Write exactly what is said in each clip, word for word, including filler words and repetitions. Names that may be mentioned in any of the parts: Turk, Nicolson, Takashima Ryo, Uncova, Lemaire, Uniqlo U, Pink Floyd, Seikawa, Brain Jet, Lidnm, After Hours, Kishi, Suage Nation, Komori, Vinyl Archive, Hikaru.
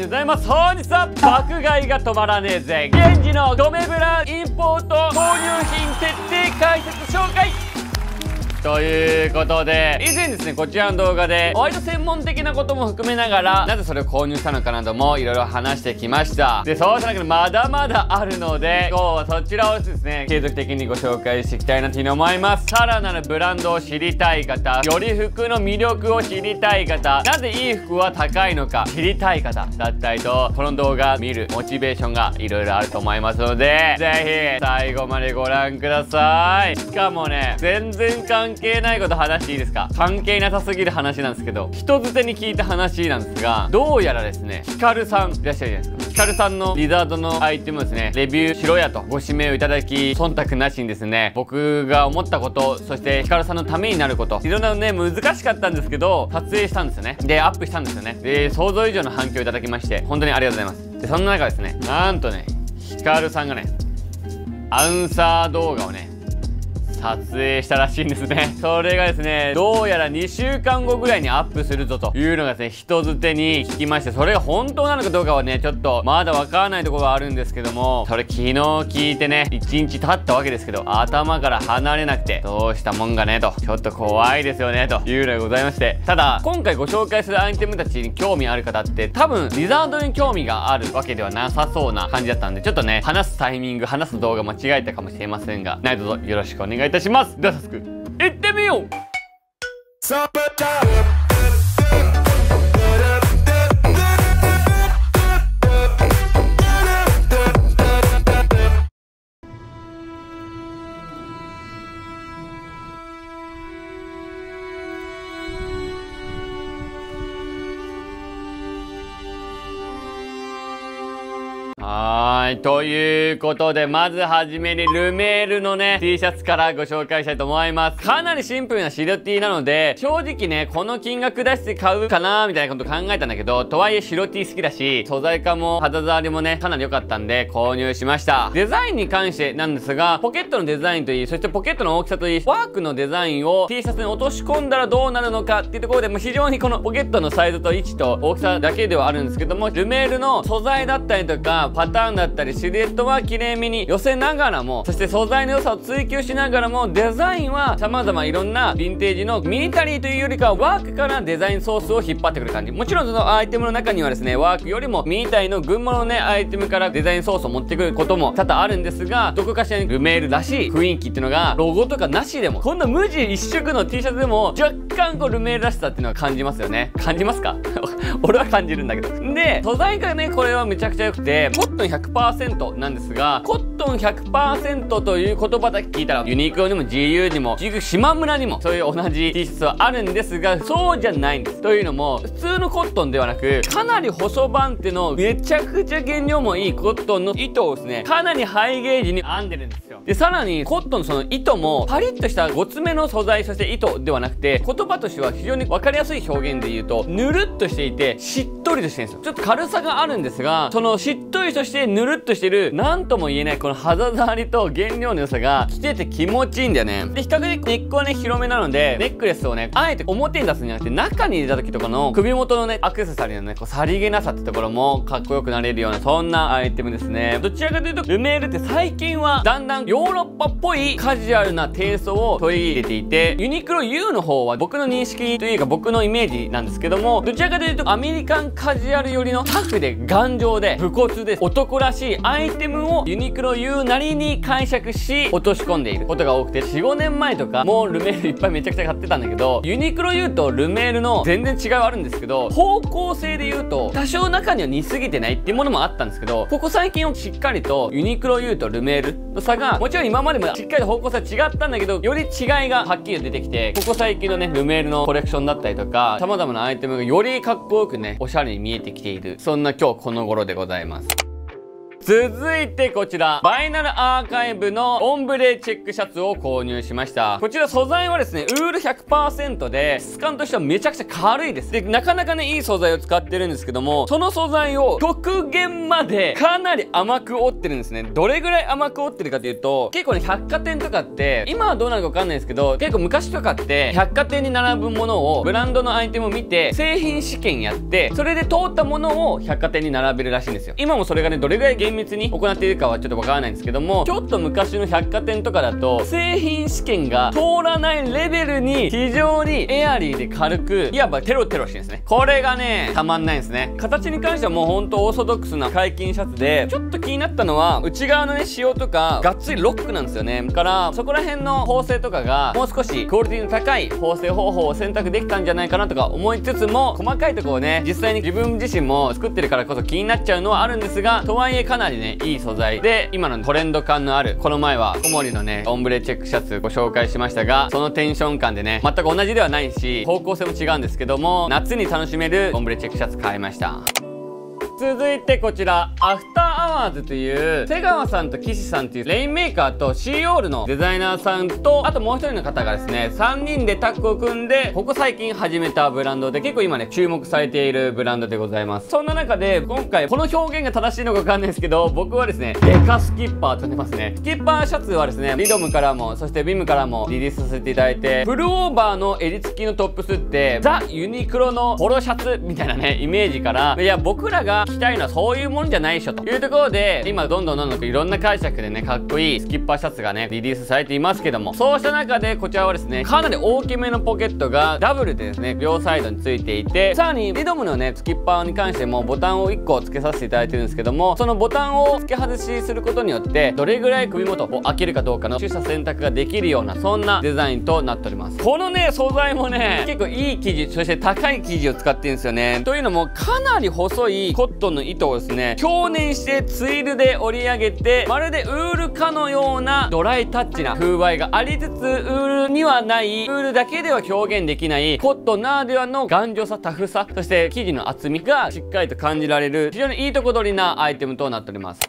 でございます。本日は爆買いが止まらねえぜ、現地のドメブラインポート購入品徹底解説紹介ということで、以前ですねこちらの動画で割と専門的なことも含めながら、なぜそれを購入したのかなどもいろいろ話してきました。でそうした中でまだまだあるので、今日はそちらをですね継続的にご紹介していきたいなというふうに思います。さらなるブランドを知りたい方、より服の魅力を知りたい方、なぜいい服は高いのか知りたい方だったりと、この動画見るモチベーションがいろいろあると思いますので、ぜひ最後までご覧ください。しかもね、全然関係関係ないこと話していいですか。関係なさすぎる話なんですけど、人づてに聞いた話なんですが、どうやらですねヒカルさんいらっしゃるじゃないですか。ヒカルさんのリザードのアイテムをですねレビューしろやとご指名をいただき、忖度なしにですね僕が思ったこと、そしてヒカルさんのためになること、いろんなのね難しかったんですけど撮影したんですよね。でアップしたんですよね。で想像以上の反響をいただきまして本当にありがとうございます。でそんな中ですね、なんとねヒカルさんがねアンサー動画をね撮影したらしいんですね。それがですねどうやらにしゅうかんごぐらいにアップするぞというのがですね人づてに聞きまして、それが本当なのかどうかはねちょっとまだわからないところがあるんですけども、それ昨日聞いてねいちにち経ったわけですけど頭から離れなくて、どうしたもんがねとちょっと怖いですよねというのがございまして、ただ今回ご紹介するアイテムたちに興味ある方って多分リザードに興味があるわけではなさそうな感じだったんで、ちょっとね話すタイミング話す動画間違えたかもしれませんが、何卒よろしくお願いしますいたします。では早速いってみよう。はい、ということで、まずはじめにルメールのね、T シャツからご紹介したいと思います。かなりシンプルなシルエット T なので、正直ね、この金額出して買うかなーみたいなこと考えたんだけど、とはいえ白 T 好きだし、素材感も肌触りもね、かなり良かったんで購入しました。デザインに関してなんですが、ポケットのデザインといい、そしてポケットの大きさといい、ワークのデザインを T シャツに落とし込んだらどうなるのかっていうところで、もう非常にこのポケットのサイズと位置と大きさだけではあるんですけども、ルメールの素材だったりとか、パターンだったりシルエットは綺麗めに寄せながらも、そして素材の良さを追求しながらも、デザインは様々いろんなヴィンテージのミリタリーというよりかワークからデザインソースを引っ張ってくる感じ。もちろんそのアイテムの中にはですねワークよりもミリタリーの軍物のねアイテムからデザインソースを持ってくることも多々あるんですが、どこかしらにルメールらしい雰囲気っていうのがロゴとかなしでも、こんな無地一色の T シャツでも若干こうルメールらしさっていうのは感じますよね。感じますか俺は感じるんだけど。で素材がねこれはめちゃくちゃ良くて、コットン ひゃくパーセント なんですが、コットン ひゃくパーセント という言葉だけ聞いたらユニクロにも ジーユー にもしまむらにもそういう同じ T シャツはあるんですが、そうじゃないんです。というのも普通のコットンではなく、かなり細番手のめちゃくちゃ原料もいいコットンの糸をですねかなりハイゲージに編んでるんですよ。でさらにコットンのその糸もパリッとしたごつめの素材、そして糸ではなくて、言葉としては非常に分かりやすい表現で言うとぬるっとしていてしっとりとしてるんですよ。ちょっと軽さがあるんですが、そのしっとりとしてぬるっとしてるなんとも言えないこの肌触りと原料の良さが着てて気持ちいいんだよね。で比較的根っこはね広めなので、ネックレスをねあえて表に出すんじゃなくて中に入れた時とかの首元のねアクセサリーのねこうさりげなさってところもかっこよくなれるようなそんなアイテムですね。どちらかというとルメールって最近はだんだんヨーロッパっぽいカジュアルなテイストを取り入れていて、ユニクロ U の方は僕の認識というか僕のイメージなんですけども、どちらかというとアメリカンカジュアル寄りのタフで頑丈で武骨で男らしいアイテムをユニクロ U なりに解釈し落とし込んでいることが多くて、 よん、ごねんまえとかもうルメールいっぱいめちゃくちゃ買ってたんだけど、ユニクロ U とルメールの全然違いはあるんですけど、方向性で言うと多少中には似すぎてないっていうものもあったんですけど、ここ最近はしっかりとユニクロ U とルメールの差が、もちろん今までもしっかりと方向性は違ったんだけど、より違いがはっきり出てきて、ここ最近のねルメールのコレクションだったりとか様々なアイテムがよりかっこよくねおしゃれに見えてきている、そんな今日この頃でございます。続いてこちら、バイナルアーカイブのオンブレチェックシャツを購入しました。こちら素材はですね、ウール ひゃくパーセント で、質感としてはめちゃくちゃ軽いです。で、なかなかね、いい素材を使ってるんですけども、その素材を極限までかなり甘く折ってるんですね。どれぐらい甘く折ってるかというと、結構ね、百貨店とかって、今はどうなるかわかんないですけど、結構昔とかって、百貨店に並ぶものを、ブランドのアイテムを見て、製品試験やって、それで通ったものを百貨店に並べるらしいんですよ。今もそれがね、どれぐらい厳密に行っているかはちょっとわからないんですけども、ちょっと昔の百貨店とかだと、製品試験が通らないレベルに非常にエアリーで軽く、いわばテロテロしてるんですね。これがね、たまんないんですね。形に関してはもうほんとオーソドックスな解禁シャツで、ちょっと気になったのは、内側のね、仕様とか、がっつりロックなんですよね。だから、そこら辺の縫製とかが、もう少しクオリティの高い縫製方法を選択できたんじゃないかなとか思いつつも、細かいところをね、実際に自分自身も作ってるからこそ気になっちゃうのはあるんですが、とはいえかなりね、いい素材で、今のトレンド感のある、この前は小森のね、オンブレチェックシャツご紹介しましたが、そのテンション感でね、全く同じではないし、方向性も違うんですけども、夏に楽しめるオンブレチェックシャツ買いました。続いてこちら、アフターアワーズという、瀬川さんと岸さんというレインメーカーと シーオールのデザイナーさんと、あともう一人の方がですね、さんにんでタッグを組んで、ここ最近始めたブランドで、結構今ね、注目されているブランドでございます。そんな中で、今回、この表現が正しいのかわかんないですけど、僕はですね、デカスキッパーと呼んでますね。スキッパーシャツはですね、リドムからも、そしてビムからもリリースさせていただいて、フルオーバーの襟付きのトップスって、ザ・ユニクロのポロシャツみたいなね、イメージから、いや、僕らが、着たいのはそういうものじゃないでしょというところで、今どんどんどんどんいろんな解釈でね、かっこいいスキッパーシャツがね、リリースされていますけども、そうした中でこちらはですね、かなり大きめのポケットがダブルでですね、両サイドについていて、さらにリドムのね、スキッパーに関してもボタンをいっこ付けさせていただいてるんですけども、そのボタンを付け外しすることによって、どれぐらい首元を開けるかどうかの取捨選択ができるような、そんなデザインとなっております。このね、素材もね、結構いい生地、そして高い生地を使ってるんですよね。というのも、かなり細いコットンコットンの糸をですね、表面してツイルで織り上げて、まるでウールかのようなドライタッチな風合いがありつつ、ウールにはない、ウールだけでは表現できないコットンならではの頑丈さ、タフさ、そして生地の厚みがしっかりと感じられる、非常にいいとこ取りなアイテムとなっております。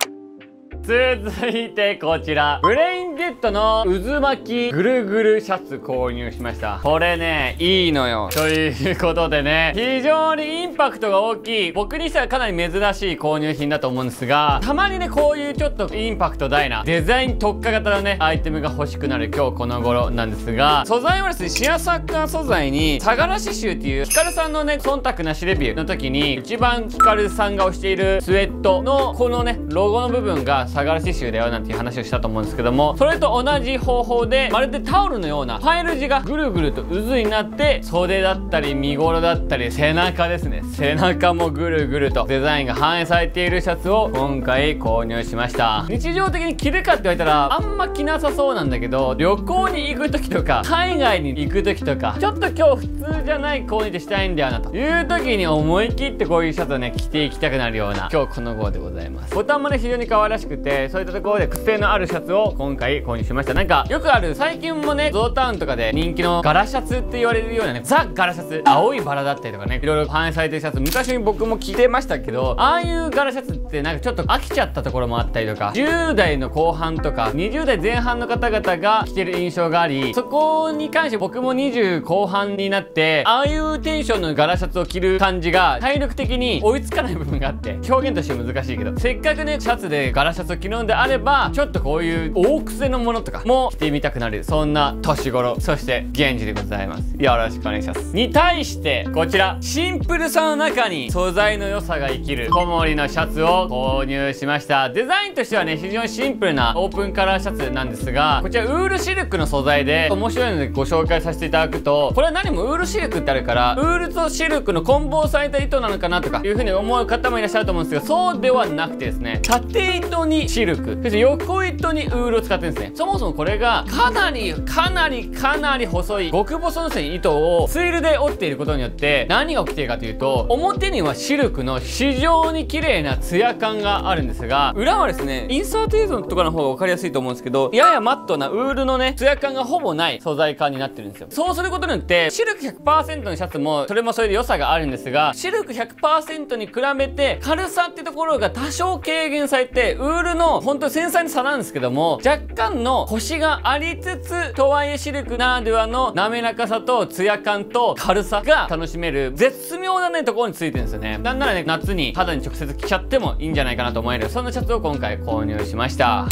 続いてこちら、ブレインジェットの渦巻きぐるぐるシャツ購入しました。これね、いいのよ。ということでね、非常にインパクトが大きい、僕にしてはかなり珍しい購入品だと思うんですが、たまにね、こういうちょっとインパクト大な、デザイン特化型のね、アイテムが欲しくなる今日この頃なんですが、素材はですね、シアサッカー素材に、相良刺繍っていう、ヒカルさんのね、忖度なしレビューの時に、一番ヒカルさんが推しているスウェットの、このね、ロゴの部分が、相良刺繍だよなんていう話をしたと思うんですけども、それと同じ方法で、まるでタオルのようなファイル地がぐるぐると渦になって、袖だったり身頃だったり背中ですね、背中もぐるぐるとデザインが反映されているシャツを今回購入しました。日常的に着るかって言われたらあんま着なさそうなんだけど、旅行に行く時とか海外に行く時とか、ちょっと今日普通じゃない購入したいんだよなという時に思い切ってこういうシャツをね、着ていきたくなるような今日この号でございます。ボタンもね、非常に可愛らしく、そういったところで癖のあるシャツを今回購入しました。なんかよくある、最近もね、ゾウタウンとかで人気の柄シャツって言われるようなね、ザ・柄シャツ、青いバラだったりとかね、いろいろ反映されてるシャツ、昔に僕も着てましたけど、ああいう柄シャツってなんかちょっと飽きちゃったところもあったりとか、じゅう代の後半とかにじゅう代前半の方々が着てる印象があり、そこに関して僕もにじゅう後半になって、ああいうテンションの柄シャツを着る感じが体力的に追いつかない部分があって、表現として難しいけど、せっかくね、シャツで柄シャツ着るのであれば、ちょっとこういう大癖のものとかも着てみたくなる、そんな年頃、そして現時でございます。よろしくお願いします。に対してこちら、シンプルさの中に素材の良さが生きる小森のシャツを購入しました。デザインとしてはね、非常にシンプルなオープンカラーシャツなんですが、こちらウールシルクの素材で、面白いのでご紹介させていただくと、これは何もウールシルクってあるから、ウールとシルクの混紡された糸なのかなとかいう風に思う方もいらっしゃると思うんですが、そうではなくてですね、縦糸ににシルク、そして横糸にウールを使ってるんですね。そもそもこれがかなりかなりかなり細い極細のですね糸をツールで折っていることによって何が起きているかというと、表にはシルクの非常に綺麗なツヤ感があるんですが、裏はですねインサート映像とかの方が分かりやすいと思うんですけど、ややマットなウールのねツヤ感がほぼない素材感になってるんですよ。そうすることによってシルク ひゃくパーセント のシャツもそれもそれで良さがあるんですが、シルク ひゃくパーセント に比べて軽さってところが多少軽減されて、ウールの本当に繊細な差なんですけども若干のコシがありつつ、とはいえシルクならではの滑らかさとツヤ感と軽さが楽しめる絶妙なねところについてるんですよね。なんならね夏に肌に直接着ちゃってもいいんじゃないかなと思える、そんなシャツを今回購入しました。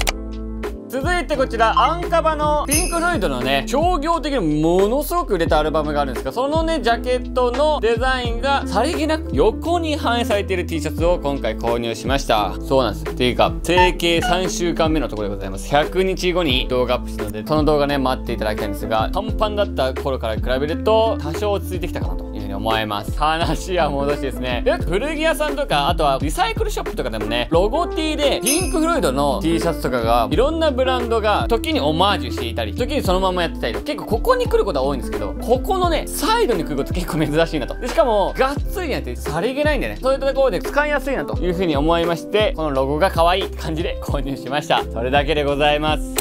続いてこちら、アンカバのピンク・フロイドのね、商業的にものすごく売れたアルバムがあるんですが、そのね、ジャケットのデザインがさりげなく横に反映されている T シャツを今回購入しました。そうなんですよ。っていうか、整形さんしゅうかんめのところでございます。ひゃくにちごに動画アップしたので、その動画ね、待っていただきたいんですが、パンパンだった頃から比べると、多少落ち着いてきたかなと。思います。話は戻しですね。よく古着屋さんとか、あとはリサイクルショップとかでもね、ロゴ T でピンク・フロイドの T シャツとかが、いろんなブランドが時にオマージュしていたり、時にそのままやってたりと、結構ここに来ることは多いんですけど、ここのね、サイドに来ること結構珍しいなと。で、しかも、がっつりなんてさりげないんでね、そういったところで使いやすいなというふうに思いまして、このロゴが可愛い感じで購入しました。それだけでございます。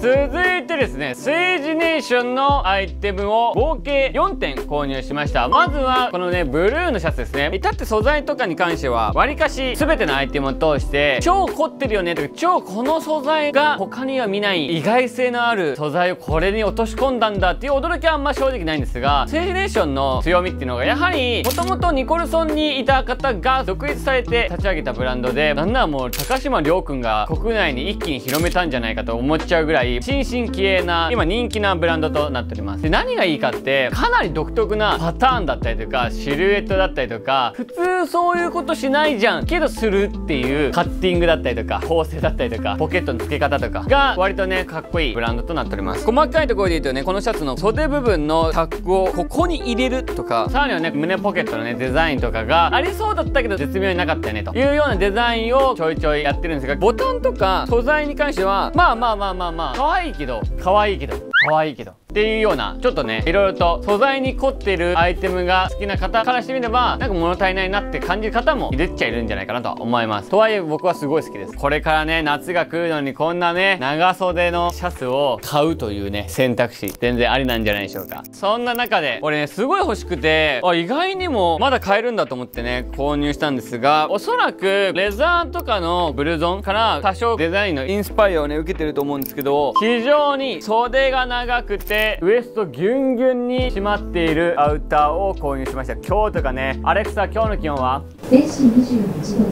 続いてですね、スエージネーションのアイテムを合計よんてん購入しました。まずは、このね、ブルーのシャツですね。至って素材とかに関しては、割かし全てのアイテムを通して、超凝ってるよねとか、超この素材が他には見ない意外性のある素材をこれに落とし込んだんだっていう驚きはあんま正直ないんですが、スエージネーションの強みっていうのが、やはり、もともとニコルソンにいた方が独立されて立ち上げたブランドで、なんならもう高島亮君が国内に一気に広めたんじゃないかと思っちゃうぐらい、新進気鋭な今人気なブランドとなっております。で、何がいいかってかなり独特なパターンだったりとかシルエットだったりとか、普通そういうことしないじゃんけどするっていうカッティングだったりとか縫製だったりとかポケットの付け方とかが割とねかっこいいブランドとなっております。細かいところで言うとね、このシャツの袖部分のタックをここに入れるとか、さらにはね胸ポケットのねデザインとかがありそうだったけど絶妙になかったよねというようなデザインをちょいちょいやってるんですが、ボタンとか素材に関してはまあまあまあまあまあ可愛いけど、可愛いけど、可愛いけどっていうような、ちょっとね、いろいろと素材に凝ってるアイテムが好きな方からしてみれば、なんか物足りないなって感じる方もいるっちゃいるんじゃないかなと思います。とはいえ僕はすごい好きです。これからね、夏が来るのにこんなね、長袖のシャツを買うというね、選択肢、全然ありなんじゃないでしょうか。そんな中で、俺ね、すごい欲しくて、あ、意外にもまだ買えるんだと思ってね、購入したんですが、おそらくレザーとかのブルゾンから多少デザインのインスパイアをね、受けてると思うんですけど、非常に袖が長くてウエストギュンギュンに締まっているアウターを購入しました。今日とかね、アレクサ今日の気温はにじゅうはちど。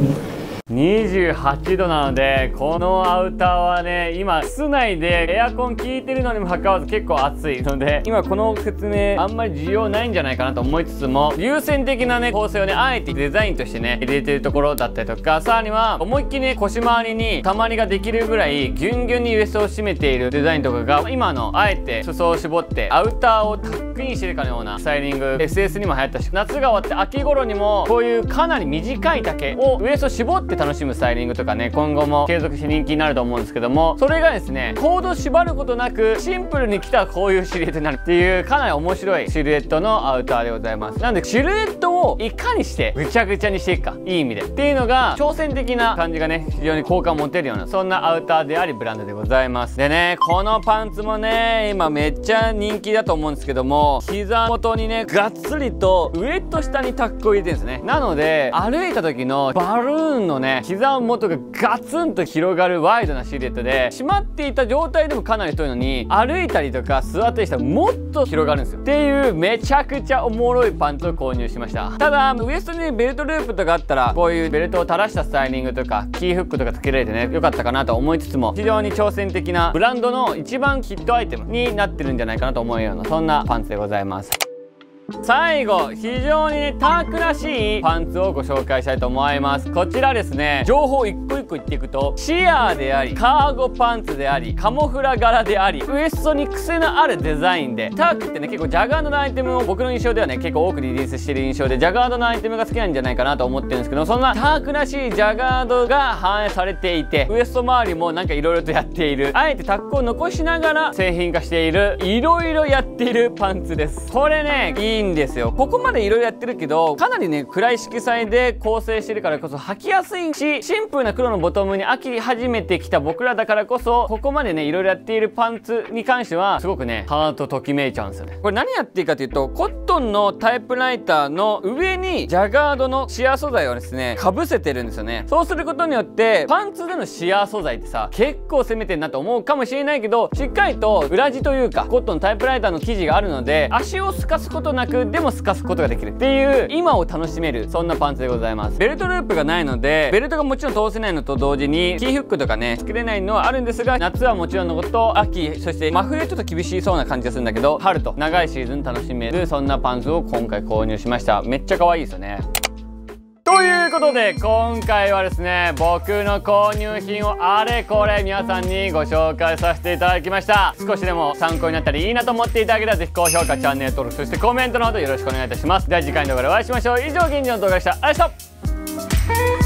にじゅうはちどなので、このアウターはね、今室内でエアコン効いてるのにもかかわらず結構暑いので、今この説明あんまり需要ないんじゃないかなと思いつつも、優先的なね構成をねあえてデザインとしてね入れてるところだったりとか、さらには思いっきりね腰回りにたまりができるぐらいギュンギュンにウエストを締めているデザインとかが、今のあえて裾を絞ってアウターをタックインしてるかのようなスタイリング エスエス にも流行ったし、夏が終わって秋頃にもこういうかなり短い丈をウエスト絞って楽しむスタイリングとかね、今後も継続して人気になると思うんですけども、それがですねコード縛ることなくシンプルに着たらこういうシルエットになるっていう、かなり面白いシルエットのアウターでございます。なのでシルエットをいかにしてぐちゃぐちゃにしていくか、いい意味でっていうのが挑戦的な感じがね非常に好感を持てるような、そんなアウターでありブランドでございます。でね、このパンツもね今めっちゃ人気だと思うんですけども、膝元にねがっつりと上と下にタックを入れてるんですね。なので歩いた時のバルーンのね膝元がガツンと広がるワイドなシルエットで、締まっていた状態でもかなり太いのに歩いたりとか座ったりしたらもっと広がるんですよっていう、めちゃくちゃおもろいパンツを購入しました。ただウエストに、ね、ベルトループとかあったら、こういうベルトを垂らしたスタイリングとかキーフックとかつけられてね良かったかなと思いつつも、非常に挑戦的なブランドの一番ヒットアイテムになってるんじゃないかなと思うような、そんなパンツでございます。最後、非常にねタークらしいパンツをご紹介したいと思います。こちらですね、情報一個一個言っていくと、シアーであり、カーゴパンツであり、カモフラ柄であり、ウエストに癖のあるデザインで、タークってね結構ジャガードなアイテムを僕の印象ではね結構多くリリースしてる印象で、ジャガードなアイテムが好きなんじゃないかなと思ってるんですけど、そんなタークらしいジャガードが反映されていて、ウエスト周りもなんかいろいろとやっている、あえてタックを残しながら製品化している、いろいろやっているパンツです。これねいいんですよ。ここまでいろいろやってるけど、かなりね暗い色彩で構成してるからこそ履きやすいし、シンプルな黒のボトムに飽き始めてきた僕らだからこそ、ここまでねいろいろやっているパンツに関してはすごくねハートときめいちゃうんですよね。これ何やっていいかというと、コットンのタイプライターの上にジャガードのシアー素材をですねかぶせてるんですよね。そうすることによってパンツでのシアー素材ってさ、結構攻めてんなと思うかもしれないけど、しっかりと裏地というかコットンのタイプライターの生地があるので、足をすかすことなくでもすかすことができるっていう、今を楽しめるそんなパンツでございます。ベルトループがないので、ベルトがもちろん通せないのと同時にキーフックとかね作れないのはあるんですが、夏はもちろんのこと、秋、そして真冬ちょっと厳しそうな感じがするんだけど、春と長いシーズン楽しめるそんなパンツを今回購入しました。めっちゃ可愛いですよね。ということで今回はですね、僕の購入品をあれこれ皆さんにご紹介させていただきました。少しでも参考になったりいいなと思っていただけたら、是非高評価、チャンネル登録、そしてコメントのほどよろしくお願いいたします。では次回の動画でお会いしましょう。以上、現地の動画でした。ありがとうございました。